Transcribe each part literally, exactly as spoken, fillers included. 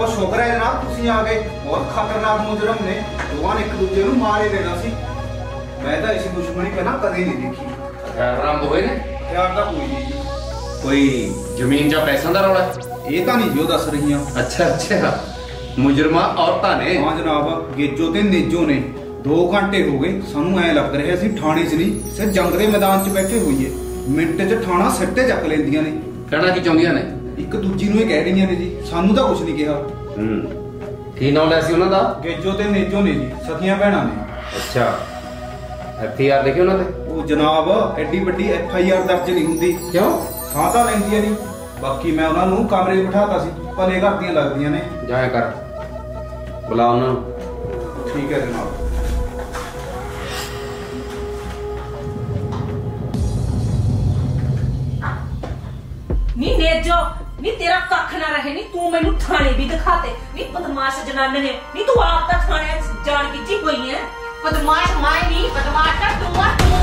और छोकरा है ना तुसी आ गए और खतरनाक मुजरम ने भगवान एक दूजे को मारे देना सी। मैं तो ऐसी दुश्मनी करना कभी नहीं देखी। राम होए ने यार दा कोई नहीं कोई जमीन जा पैसा दा रौला ए तो नहीं जो दस रही। अच्छा अच्छा मुजरमा औरतां ने हां जनाब गेजो ते नेजो ने दो घंटे हो गए सानू ऐ लग रहा सी थाने च नहीं सिर जंग दे मैदान च बैठे होइए मिनट च थाना सट्टे चक लेंदियां ने। कहना की चाहुंदियां ने एक दूजी नु कह रही ने जी सानू दा कुछ नहीं कहा। हम्म की नाम ले सी उना दा गेजो ते नेजो ने जी सखियां भैणा ने। अच्छा एफआईआर लिखी उना ते ओ जनाब एडी बड्डी एफआईआर दर्ज नहीं हुंदी क्यों खाता लेंदियां नहीं। बाकी मैं उन्हां नू कमरे बिठाता सी भले घर दियां लगदियां ने जाया कर बुला उन्होंने। ठीक है जनाब। नी नेजो नी तेरा कख ना रहे नी तू मैनू थाने भी दिखाते नी बदमाश जनाने ने नी तू आप तक थाने जान की जी कोई है बदमाश माए नी बदमाश का तू आ तू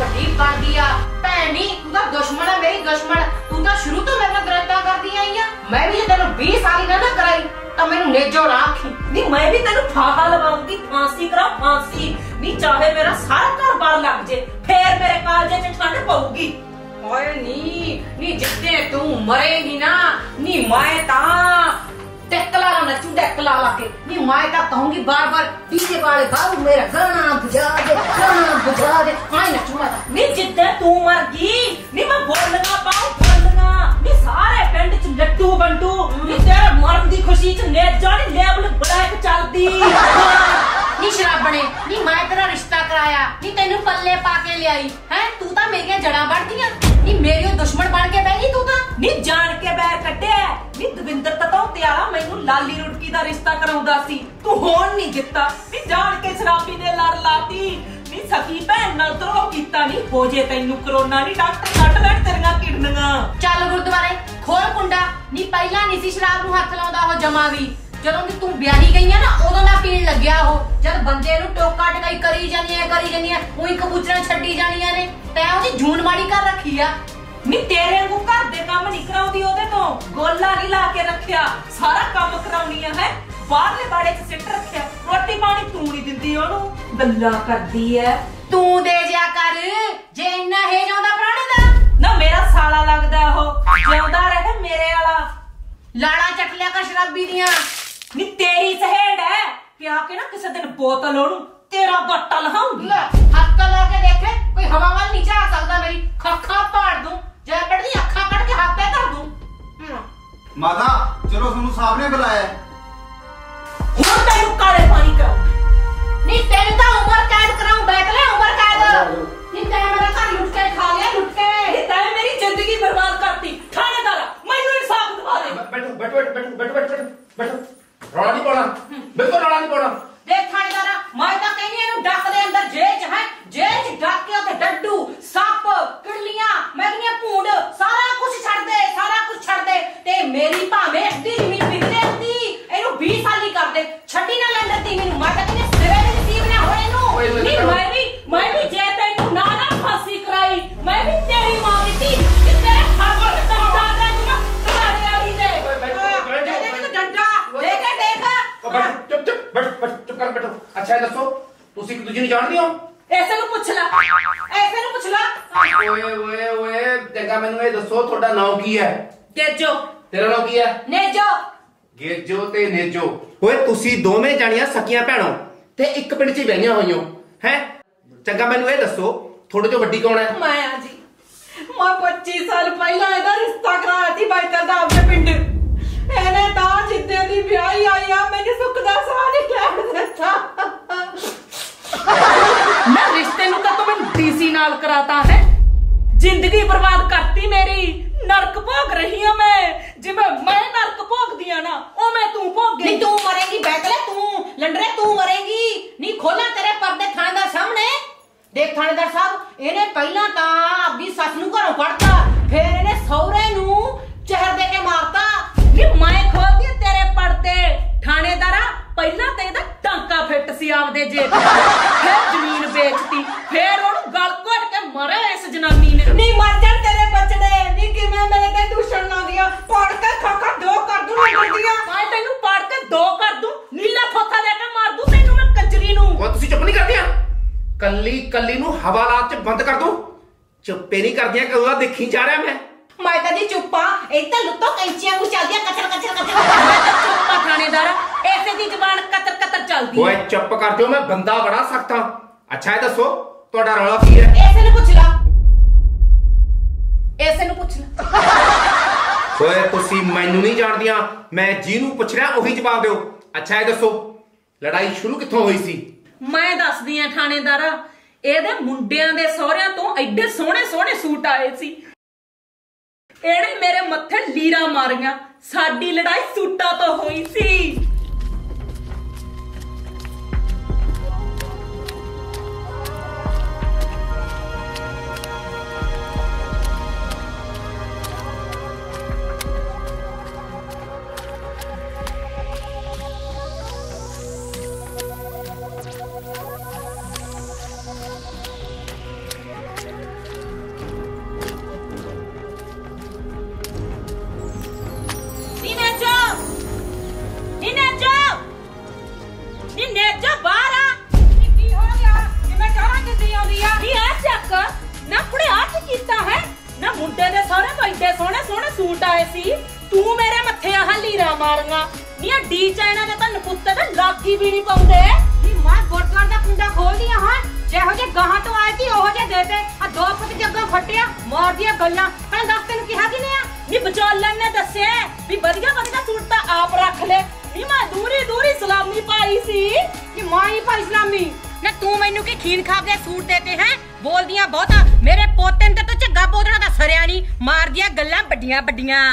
बड़ी बन गया भैनी तू दा दुश्मन है मेरी दुश्मन तू दा शुरू तो मेरे नाल गलता करदी आई है। मैं भी तेनू बीस साल ना ना कराई तो मैनू नेजो राखी नी मैं भी तेनू फाहा लगाऊंगी फांसी करा फांसी नी चाहे मेरा सारा घर बार लग जे फिर मेरे कालजे च ठंड पऊगी। ओए नी नी जिद्दे तू मरेगी ना नी मैं ता टकला ना चुंडे कला लाके नी मैं ता कहूंगी बार बार पीछे वाले बाबू मेरा गाना बुझा दे गाना बुझा दे आई ना चुमा नी जिद्दे तू मर गई नी मैं बोल ना पाऊं बोल ना नी सारे पिंड च लट्टू बंटू नी तेरे मरन दी खुशी च नेजो नी लेवल बढ़ाए के चलदी नी शराबणे नी मैं तेरा रिश्ता कराया नी तैनू पल्ले पाके ले आई है तू ता मेरियां जड़ा बढ़दियां नी मेरी दुश्मन बन के बैठी तू ता नी जान के बैर कट्टे नी दविंदर ता तो त्याला मैनू लाली रुटकी दा रिश्ता कराउंदा सी तू होण नी जित्ता नी जान के शराबी ने लड़ लाती नी सखी भैन नाल तरो कीता नी होजे तैनू कोरोना नी डॉक्टर कट लड़ तेरियां किडनियां चल गुरुद्वारे खोल कुंडा नी पहला नीसी शराब नू हथ लाउंदा हो जमा भी जदों दी तू ब्याही गई है ना उदों मैं पीण लगया हो जद बंदे नू टोका टकाई करी जानी है करी जानी है ओई कबूतरां छड्डी जानियां ने तैं ओदी झून माड़ी कर रखी आ नी तेरे वांगू घर दे काम नहीं कराउंदी ओदे तो गोला नहीं ला के रखया सारा काम कराउनी है बाहरले बाड़े च सिट रखया रोटी पानी तू नहीं दिंदी ओनू गल्ला करदी है तू दे जिया कर जे इन्ना हे जांदा प्राणे दा ना मेरा साला लगदा हो जांदा रहे मेरे वाला लाड़ा चटलिया का शराबी दिया नी तेरी सहेड़ है कि आके ना किसी दिन बोतल ओनू तेरा गट्टा लहाऊंगी हत्थ ला के देखे कोई हवा वाल नीचे आ सकदा मेरी खखा पाड़ दूं जे बड़नी अखा कट के हाथे कर दूं। माता चलो सुनु साहब ने बुलाया हुण तैनू काले पानी कराऊं नी तेरी दा उम्र कैद कराऊं बैठ ले उम्र कैद नी तैं मेरा घर लुट के खा लिया लुट के नी तैं मेरी जिंदगी बर्बाद करती थानेदार मैनू इंसाफ दिवा दे। बैठो बैठो बैठो बैठो बैठो बैठो रोड़ा नहीं पड़ा बिल्कुल रोड़ा नहीं पड़ा देख थानेदारा मैं तो कहनी है नु डक दे अंदर जेल च है जेल च डक के ओते डड्डू सप किड़लियां मैगनियां पूंड सारा कुछ छड़ दे सारा कुछ छड़ दे ते मेरी भावे अद्धी जमीन बिकदे हुंदी एनु बीस साल ही कर दे छड्डी ना लंदर ती मेनू मैं तो कहनी सिरे दे नसीब ना होए नु नी मैं भी मैं भी जे तैनू ना ना फांसी कराई मैं भी तेरी मां दी ती कि तेरे हर वक्त तंदा दा तुम तुम्हारे आड़ी दे तेरे तो डंडा देख बैठ चुप चुप बैठ बैठ चुप कर बैठो। अच्छा दसो तुसी कि तुझे नहीं जानदी हो ऐसे नु पूछ ला ऐसे नु पूछ ला ओए ओए ओए जगा मेनू ए दसो तोड़ा नाम की है गेजो तेरा नाम की है नेजो गेजो ते नेजो ओए तुसी दोवें जानियां सखियां भैणो ते एक पिंड च बहियां होइयो हैं जगा मेनू ए दसो थोड़े जो बड्डी कौन है मैं आ जी मैं पच्चीस साल पहला एदा रिश्ता कराया थी बाइकर दा अपने पिंड मैंने ता जिद्दे दी ब्याही आई आ मैंने सुख दा साह नहीं लैण दित्ता मैं रिश्ते नु तो मैं डीसी नाल कराता है जिंदगी बर्बाद करती मेरी नरक भोग रही हूं मैं जिवें मैं नरक भोगदियां ना ओवें तू भोगे नहीं तू मरेगी बैकले तू लंडरे तू मरेगी नहीं खोला तेरे पर्दे थानेदार सामने देख थानेदार साहब इहने पहला ता अपनी सस नु घरों कढता फिर इहने सौरे नु चहर दे के मारता नी मैं खोती तेरे पड़ते थानेदारा पहला ते दा टांका फिट सी आवदे जे फिर जमीन बेचती फिर ओनू गल घोट के मरे इस जनानी ने नी मर जाण तेरे बचड़े नी किवें मेरे ते दूषण ना दिया पड़ के खाका दो कर कली कली नू हवालात च बंद कर दूं चुप्पे नहीं कर दिया करूंगा देखी जा रहा मैं मैं कदी चुप्पा इतना लुत्तो कैंचियां को चल दिया कचर कचर कचर चुप्पा थानेदार ऐसे दी जबान कतर कतर चलदी ओए चुप कर दो मैं बंदा बड़ा सख्त हां अच्छा है दसो तोड़ा रौला की है ऐसे ने पूछ ला ऐसे ने पूछ ला ओए तुसी मैनू नहीं जानदियां मैं जी नू पूछ रहा ओही जवाब देओ अच्छा है दसो लड़ाई शुरू कित्थों होई सी मैं दस दी हां थानेदारा एदे मुंडियां दे सोहरियां तो एडे सोहने सोहने सूट आए सी एड़े मेरे मथे लीरा मारियां साडी लड़ाई सूटा तो होई सी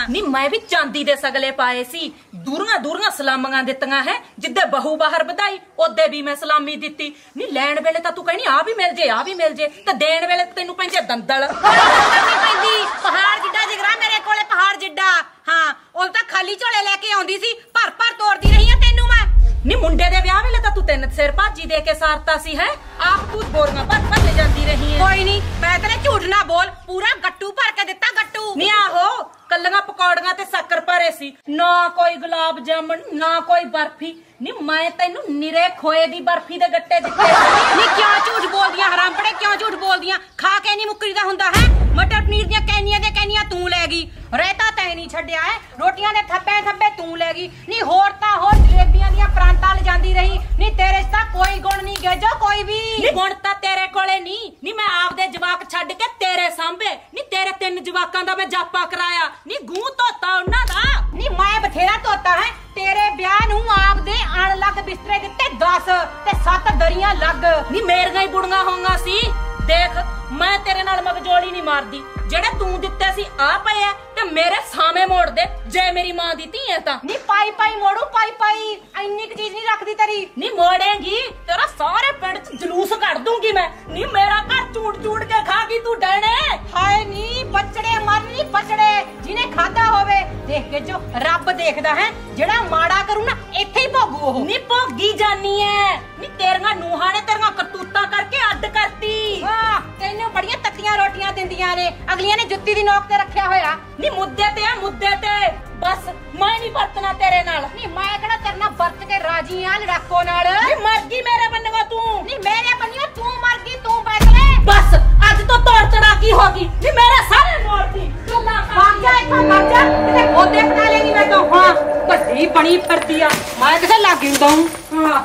नी मैं भी चांदी दे सगले पाए सी दूरियां दूरियां सलामियां दित्तियां है जिद्दे बहू बाहर बधाई ओदे भी मैं सलामी दित्ती नी लैण वेले तां तू कहनी आ भी मिल जे आ भी मिल जे ते देण वेले तैनू पैंदे दंदल पैंदी पहाड़ जिड्डा जिगरा मेरे कोले पहाड़ जिड्डा हां ओह तां खाली झोले लेके आउंदी सी भर भर तोड़दी रही हां तैनू मैं नी मुंडे दे विआह वेले तां तू तिन सिर भाजी दे के सारता सी है आप तू बोरियां भर भर ले जांदी रही है कोई नहीं मैं तेरे झूठ ना बोल पूरा गट्टू भर के दित्ता गट्टू नी आहो कल्लियां पकौड़ियां ते शक्कर भरे सी ना कोई गुलाब जामुन ना कोई बर्फी नी मैं तैनू निरे खोए दी बर्फी दे गट्टे दित्ते नी क्यों झूठ बोलदियां हरामपड़े क्यों झूठ बोलदियां खा के नहीं मुक्करी दा हुंदा है मटर पनीर दी कैनियां दे कैनियां तू ले गई रेता तै नहीं छड्डिया है रोटियां दे थप्पे थप्पे तू ले गई नी होर ता होर जलेबियां दी प्रांता ले जांदी रही नी तेरे च ता कोई गुण नहीं गेजो कोई भी नी गुण ता तेरे कोले नहीं नी मैं आप दे जवाक छड्ड के तेरे सांभे नी तेरे तीन जवाकां दा मैं जापा कराया नी गू धोता उन्हां दा नी मैं बथेरा धोता है तेरे ब्याह नू आप दे आण लग बिस्तरे दित्ते दस ते सत दरियां लग नी मेरियां ही बुड़ियां होंगा सी देख मैं तेरे नाल मगजोली नहीं मारदी जेड़े तू दित्ते सी आ पए ते मेरे सामे मोड़ दे जे मेरी मां दी धी है तां नी पाई पाई मोड़ू पाई पाई इन्नी क चीज नहीं रखदी तेरी नी मोड़ेंगी तेरा सारे पिंड च जलूस कढ दूंगी मैं नी मेरा घर चूट चूट के खागी तू डणे हाय नी बचड़े मर नी बचड़े जिने खादा होवे देख के जो रब देखदा है जेड़ा माड़ा करू ना इथे ही भोगू ओह नी भोगी जानी है नी तेरियां नूहां ने तेरियां करतूतां करके अड्ड करती वाह तैनू बड़ियां तत्तियां रोटियां दिंदियां ने अगलियां ने जुत्ती दी नोक ते रखिया होया नी मुद्दे ते है मुद्दे ते बस मैं नहीं बरतना तेरे नाल नी मैं कहना तेरना बरत के राजी हां लड़ाको नाल नी मर गई मेरे बन्नवा तू नी मेरे बन्नियो तू मर गई तू बैठ ले बस आज तो तोड़ चढ़ा की होगी नी मेरे सारे मोड़ दी तू ना भाग जा इथों मर जा तेरे गोदे बना लेगी मैं तो हां कड्डी बनी परदिया मैं किसे लागी हुंदा हूं हां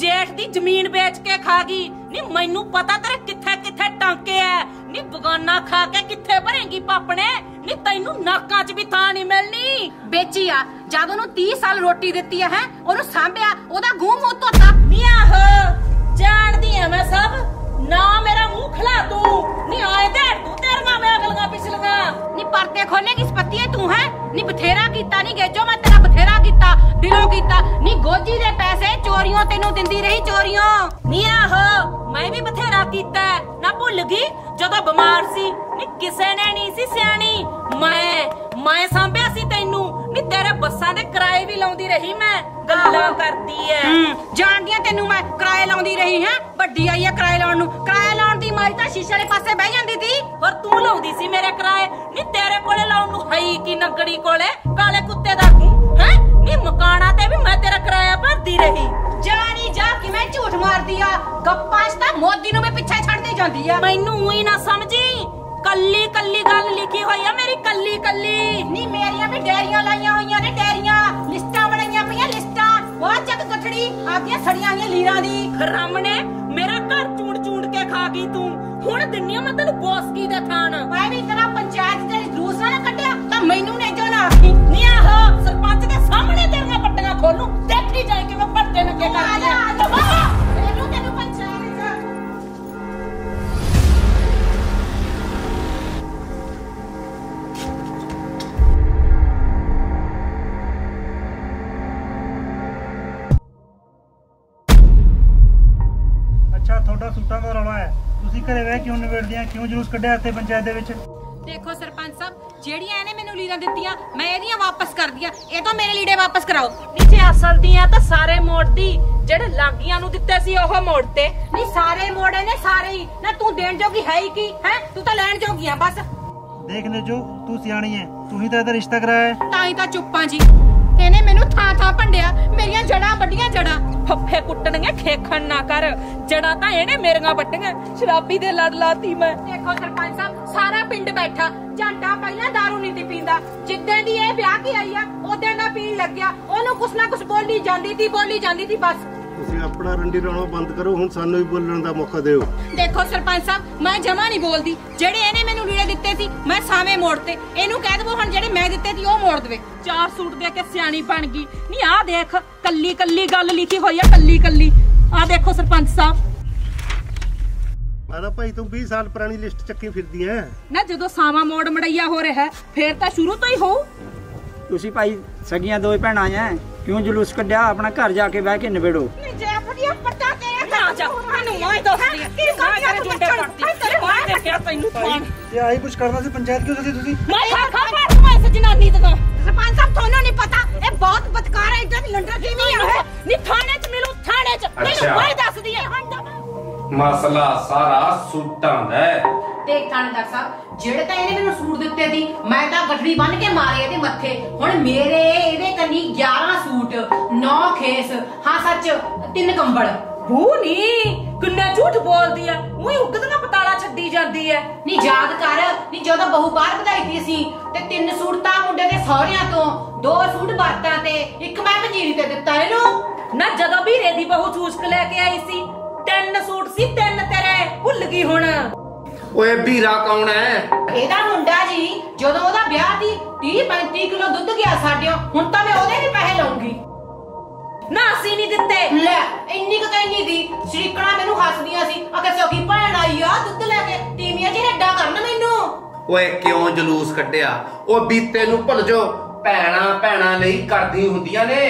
जेठ दी जमीन बेच के खा गई। नी मैनू पता तेरे किथे किथे टांके है, नी बगाना खा के किथे भरेंगी पापने, नी तैनू नाकां च भी थां नहीं मिलनी। बेची आ जद ओनू तीस साल रोटी दिती है, ओनू सांभिया, ओदा गूं मूंह धोता। नी आहो जानदी आ मैं सब, ना मेरा मूंह खला तू, नी आए दे तू तेरे नाल मैं अगलगा पिछलगा। नी परते खोलेगी इस पत्ती तू है, नी बथेरा कीता, नी गेजो मैं तेरा बथेरा कीता, दिलों कीता, नी गोजी दे पैसे चोरियों तेनू दिंदी रही चोरियों। नी आहो मैं भी बथेरा कीता ना भुल गई जदों बीमार सी, नी किसे ने नहीं सी सियाणी, मैं मैं सांभिया सी तैनू, नी तेरे बस्सां दे किराए भी लाउंदी रही मैं। गल्लां करदी ऐ जानदी ऐ तैनू मैं किराए लाउंदी रही हां, वड्डी आई ऐ किराए लाउण नू, किराए लाउण दी मारी तां शीशे दे पासे बह जांदी सी, पर तू लाउंदी सी मेरे किराए। नी तेरे कोले लाउण नू हई की नगड़ी कोले काले कुत्ते दा गूं हैं, नी मकाना ते भी मैं तेरा किराया भरदी रही। जानी जा किवें झूठ मारदी आ, गप्पां च तां मोदी नू भी पिछे छड्डदी जांदी आ। मैनू ही ना समझी, कल्ली कल्ली गल लिखी हुई है मेरी, कल्ली कल्ली। नी मेरियां भी डेरियां लाइयां हुईयां ने, डेरियां लिस्टां बनाईयां पईयां, लिस्टां वाह चक कठड़ी आदियां सड़ियां आईयां लीरां दी। खरामणे मेरा घर चूंड चूंड के खा गई तू, हुण दिन्नी मैं तैनू बोसकी दा थान। मैं भी तेरा पंचायत दे जलूस ना कड्डिया तां मैनू ने जो ना आखी। नी आहो सरपंच दे सामणे तेरियां पट्टियां खोलूं, देखी जाए कि मैं भट्टे न के करदी आ। रिश्ता कराया चुप्पा जी, इहने मैनू थां थां भंडिया, मेरियां जड़ां बड्डियां जड़ां फफे कुट्टणियां, खेखण ना कर, जड़ां तां इहने मेरियां बड्डियां, शराबी दे लद लाती मैं। देखो सरपंच साहब सारा पिंड बैठा, झंटा पहला दारू नहीं दी पींदा, जिद्दां दी इह ब्याह की आई आ उद्दां दा पीण लग्गिया, ओनू कुछ ना कुछ बोली जांदी थी बोली जांदी थी बस। तुसीं अपना रंडी राणा बंद करो, हुण सानू भी बोलण दा मौका दिओ। देखो सरपंच साहब मैं जमा नहीं बोलदी, जेहड़े इहने मैनू लीड़े दित्ते सी मैं सावें मोड़ते, इहनू कह दवो हुण जेहड़े मैं दित्ते सी ओह मोड़ दवे। चार सूट दे के सियाणी बन गई। नी आ देख कल्ली कल्ली गल लिखी होई आ, कल्ली कल्ली। आ देखो सरपंच साहब आदा भाई तू बीस साल पुरानी लिस्ट चक्की फिरदी है ना, जदों सावा मोड़ मड़ैया हो रहा है फिर तां शुरू तो ही हो। तुसीं भाई सगियां दो भैणां आ, क्यों जुलूस कड्या, अपना घर जाके बह के निबेड़ो। मसला सारा सूटां दा देख थानेदार साहब, जेड़े तां इहने मैनू सूट दित्ते दी मैं तां गठड़ी बन के मारे इहदे मत्थे, हुण मेरे इहदे कन्नी ग्यारह सूट, नौ खेस, हां सच तीन कंबल। बू नी किन्ना झूठ बोलदी है, ओही उगदना पताला छड्डी जांदी है। नी याद कर नी जदों बहू बाहर बधाई दी सी ते तीन सूट तां मुंडे दे सौहरियां तो, दो सूट बरतां ते, इक मैं पंजीरी ते दित्ता इहनू ना, जदों भीरे दी बहू चूसक लैके आई सी तीन सूट सी तीन तेरे, भुल गई हुण। ओए बीरा कौन है? एदा मुंडा जी, जदों ओदा ब्याह दी तीस पैंतीस किलो दूध गया साडियो, हुण तां मैं ओदे ही पैसे लाऊंगी। ना असी नहीं दित्ते। ले इन्नी क कहनी दी, श्रीकणा मेनू हसदियां सी, अके सोखी भैण आई आ दूध लेके, तीवियां जी हेडा करन मेनू। ओए क्यों जलूस कड्डिया? ओ बीते नू भुल जो, भैणा भैणा लई करदी हुंदियां ने।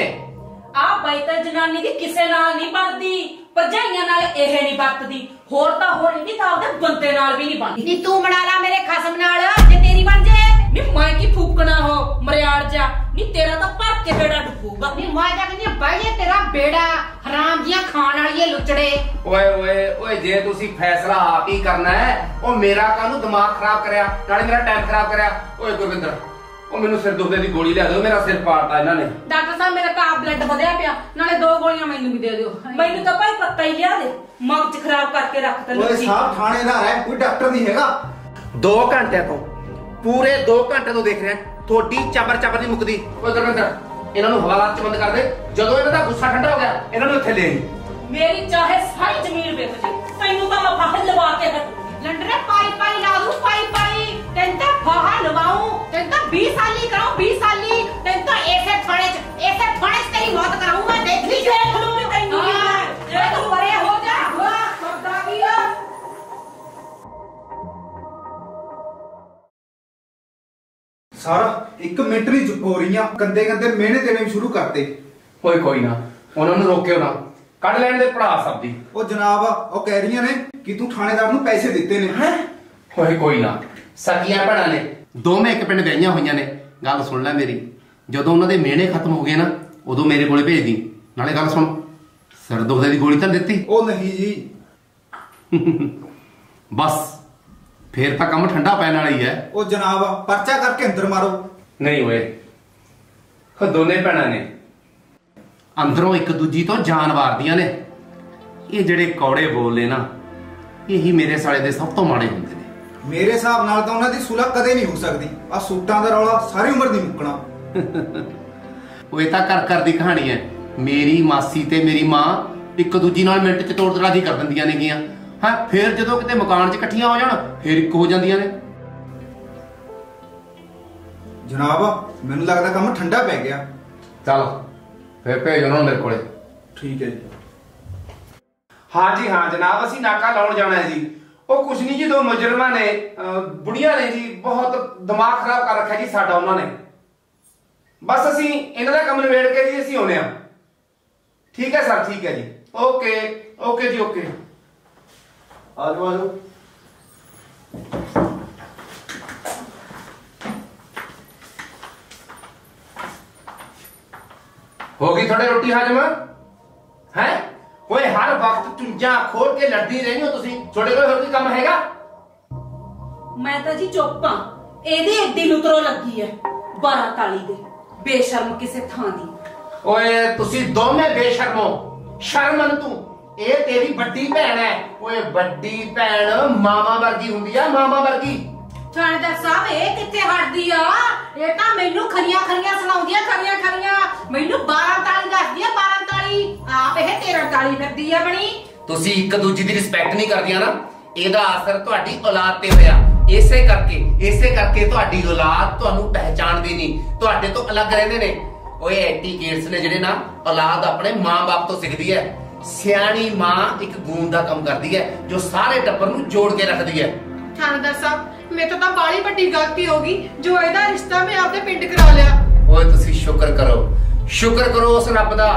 आ बैतल जनानी दी किसे नाल नहीं बनदी, भरजाइयां नाल इह नहीं बरतदी, होर तां होर इन्नी तां ओदे बंदे नाल भी नहीं बनदी। नी तू बना ला मेरे खसम नाल जे तेरी बन जे। नी मैं की फूकना हो मरियाड़ जा, नी तेरा तां भर के बेड़ा डुबूगा। नी मैं तां कहनी बाईए तेरा बेड़ा, हराम दियां खाण वालीए लुचड़े। ओए ओए ओए जे तुसी फैसला आप ही करना है, ओ मेरा कानू दिमाग खराब करया, नाले मेरा टाइम खराब करया। ओए गुरविंदर ओ मेनू सिर दुखदे दी गोली लै दो, मेरा सिर पाड़ता इन्हां ने। डॉक्टर साहब मेरा तां ब्लड वधिया पिया, नाले दो गोलियां मैनू भी दे दिओ, मैनू तां भाई पत्ता ही लिया दे। मगज खराब करके रख दे। ओए साहब थानेदार है, कोई डॉक्टर नहीं हैगा। दो घंटे तो पूरे दो घंटे तो देख रहे हैं थोड़ी चबर चबर नहीं मुकदी। ओए गुरविंदर इन्हां नू हवालात च बंद कर दे, जदों इन्हां दा गुस्सा ठंडा हो गया इन्हां नू इत्थे ले आई। मेरी चाहे सारी जमीन बेच दे, तैनू तो मैं बाहर लगा के हटूंगी। लंडरे पाई पाई लाऊ पाई पाई, तैन तो बाहर लगाऊ, तैन तो बीस साली कराऊ बीस साली, तैन तो ऐसे फड़े ऐसे फड़े तेरी मौत कराऊ मैं, देख लीजिए खुलू में तैनू। हां ये तो परे हो जा, वाह सरदारिया। सारा एक मिनट नहीं चुप हो रही, कंधे कंधे मेहने देने शुरू करते। कोई कोई ना, उन्होंने रोके ना, कड़ लैन दे पढ़ा सब दी। ओ जनाब, ओ कह रही ने कि तू थानेदार नूं पैसे दिते ने। हैं कोई कोई ना, सकियां भैणां ने दोवें एक पिंड गईयां होईयां ने। गल सुन ले मेरी, जदों उन्हां दे मेहने खत्म हो गए ना उदों मेरे कोले भेज दी। नाले गल सुन, सिर दुखदे दी गोली तां दित्ती? ओ नहीं जी। बस फिर तां कम ठंडा पैण वाला ही है। ओ जनाब, परचा करके अंदर मारो। नहीं ओए, दोने भैणां ने अंदरों एक दूजी तो जान वारदियां ने। ये जिहड़े कौड़े बोले ना, यही मेरे साले दे सब तो माड़े हुंदे ने। मेरे हिसाब नाल तां उन्हां दी सुलह कदे नहीं हो सकदी। आ सूटां दा रौला सारी उम्र दी मुकणा। ओए तां कर कर दी कहानी है। मेरी मासी ते मेरी मां एक दूजी नाल मिंट च तोड़ तड़ाजी कर दिंदियां ने गियां। हां फिर जदों किते मकान च इकट्ठियां हो जाण फिर एक हो जांदियां ने। जनाब मैनूं लगदा काम ठंडा पै गया। चल फिर भेज उन्होंने मेरे को। ठीक है जी। हाँ जी हाँ जनाब, असी नाका लाउण जाना है जी। वो कुछ नहीं जी, दो मुजरम ने बुढ़िया ने जी, बहुत दिमाग खराब कर रखा जी साडा उन्होंने। बस असी इन्हां दा कम नवेड़ के जी असी आउणे आ। ठीक है सर, ठीक है जी, ओके ओके जी, ओके। आ जाओ आ जाओ। होगी थोड़े रोटी हजम? हैं ओए, हर वक्त चुंजा खोल के लड़दी रही हो तुसी, छोटे कोई होर काम हैगा? मैं तो जी चुप हां। एदी एडी लुतरो लगी है बारह ताली दे, बेशर्म किसे थां दी। ओए तुसी दोवें बेशर्मो, शर्मन तू, ए तेरी बड़ी भैन है। ओए बड़ी भैन मामा वर्गी हुंदी है, मामा वर्गी। थानेदार साहब ये किथे हटदी आ? ये तां मैनू खरियां खरियां सुणाउंदी आ, खरियां खरियां मैनू बारह ताली दसदी आ, बारह ताली। आप ये तेरह ताली फिरदी आ बनी। तुसी एक दूजे दी रिस्पेक्ट नहीं करदियां ना, एदा असर तुहाडी औलाद ते होया। इसे करके इसे करके तुहाडी औलाद तुहानू पहचानदी नहीं, तुहाडे तो अलग रहंदे ने। ओए एटी गेट्स ने जिहड़े ना, औलाद अपने माँ बाप तो सिखदी है। सियाणी मां एक गूंद दा काम करदी है जो सारे टब्बर नू जोड़ के रखदी है। थानेदार साहब मेरे तो बाली बड़ी गलती होगी जो एदा रिश्ता मैं आपने पिंड करा लिया। ओए तुसी शुक्र करो, शुक्र करो उस रब दा,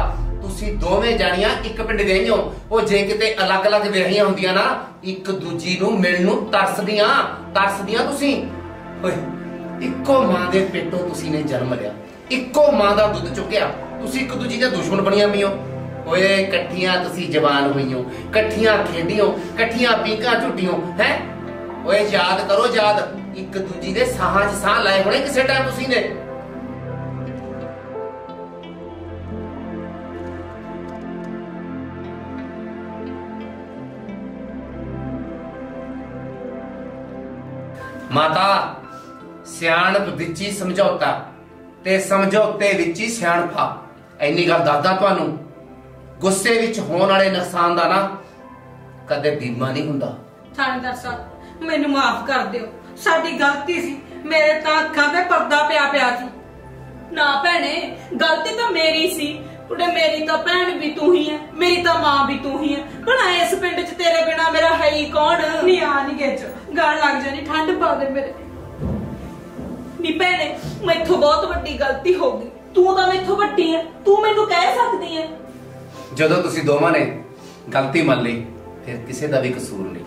तुसी दोवें जानियां एक पिंड गई हो। ओ जे किते अलग-अलग विरहियां हुंदियां ना, एक दूजी नू मिलनू तरसदियां तरसदियां तुसी। ओए इक्को मां दे पेटों तुसी ने जन्म लिया, इक्को मां दा दूध चुकिया, तुसी एक दूजी दे दुश्मन बनियां मियो। ओए इकट्ठियां तुसी जवान होइयो, इकट्ठियां खेडियो, इकट्ठियां पीका झुटियो। हैं ओए याद करो, याद एक दूजी दे साहां च साह लाए होने किसे टाइम तुसी ने। माता सियाणप विच ही समझौता ते समझौते विच ही सियाणपा, इन्नी गल दसदा तुहानू। गुस्से विच होण वाले नुकसान दा ना कदे बीमा नहीं हुंदा। थानेदार साहब मैनू माफ कर दियो, साडी गलती सी, मेरे तां अखां ते पर्दा पिया पिया सी। ना भैणे गलती तां मेरी सी, कुड़े मेरी तां भैण भी तू ही है, मेरी तां मां भी तू ही है। भला इस पिंड च तेरे बिना मेरा है ही कौन? नी आ नी गेच गल लग जानी, ठंड पा दे मेरे। नी भैणे मैथों बहुत वड्डी गलती हो गई, तू तां मैथों वड्डी है, तू मैनू कह सकदी है। जदों तुसीं दोवां ने गलती मंन लई फिर किसी का भी कसूर नहीं,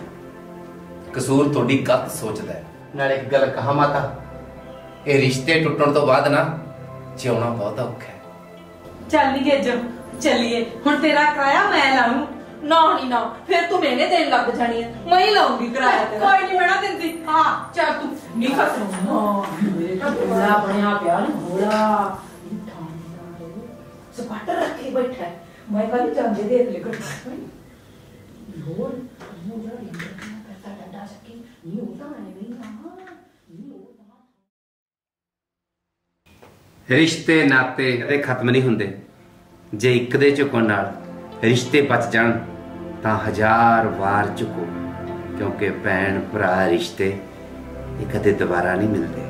कसूर थोड़ी गलत सोचदा है। नाले एक गल कहा माता, ये रिश्ते टुटण तो बाद ना जिउणा बहुत औखा है। चल गेजर चलिए, हुण तेरा किराया मैं लाऊं। ना नहीं ना, फिर तू मेहने देण लग जाणी है, मैं ही लाऊंगी किराया तेरा। कोई नहीं मैं ना देंदी। हां चल तू नी खस। हां मेरे तो भोला बनया पिया ना, भोला सपाट रखे बैठा है। मैं कल जांदे देख ले कर होर हो जा रिश्ते नाते कदे खत्म नहीं हुंदे जे इक दे झुकण नाल रिश्ते बच जान तां हजार वार चुको, क्योंकि भैन भरा रिश्ते कदे दोबारा नहीं मिलते।